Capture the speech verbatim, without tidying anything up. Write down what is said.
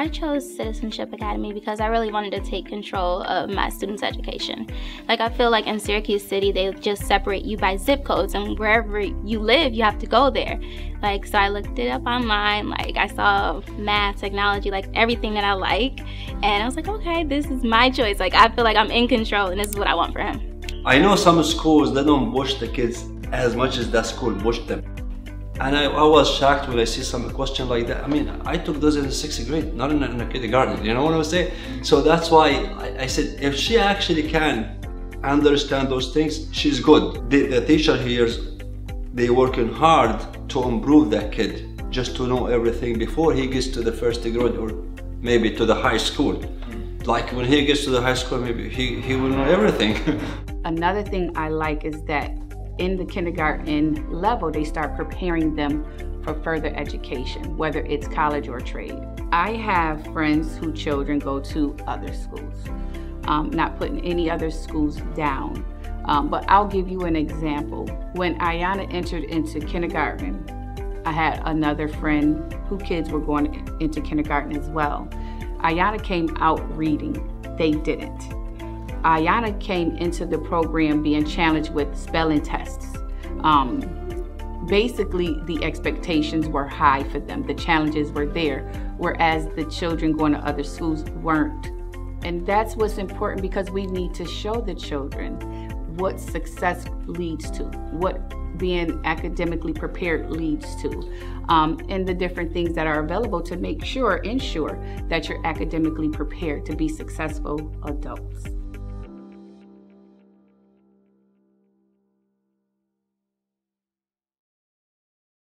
I chose Citizenship Academy because I really wanted to take control of my students' education. Like, I feel like in Syracuse City, they just separate you by zip codes, and wherever you live, you have to go there. Like, so I looked it up online, like I saw math, technology, like everything that I like, and I was like, okay, this is my choice. Like, I feel like I'm in control, and this is what I want for him. I know some schools, they don't push the kids as much as that school pushed them. And I, I was shocked when I see some question like that. I mean, I took those in the sixth grade, not in a, in a kindergarten, you know what I'm saying? So that's why I, I said, if she actually can understand those things, she's good. The, the teacher here, they're working hard to improve that kid, just to know everything before he gets to the first grade or maybe to the high school. Like when he gets to the high school, maybe he, he will know everything. Another thing I like is that in the kindergarten level, they start preparing them for further education, whether it's college or trade. I have friends whose children go to other schools, um, not putting any other schools down. Um, but I'll give you an example. When Ayana entered into kindergarten, I had another friend whose kids were going into kindergarten as well. Ayana came out reading, they didn't. Ayana came into the program being challenged with spelling tests. Um, basically, the expectations were high for them. The challenges were there, whereas the children going to other schools weren't. And that's what's important, because we need to show the children what success leads to, what being academically prepared leads to, um, and the different things that are available to make sure, ensure that you're academically prepared to be successful adults.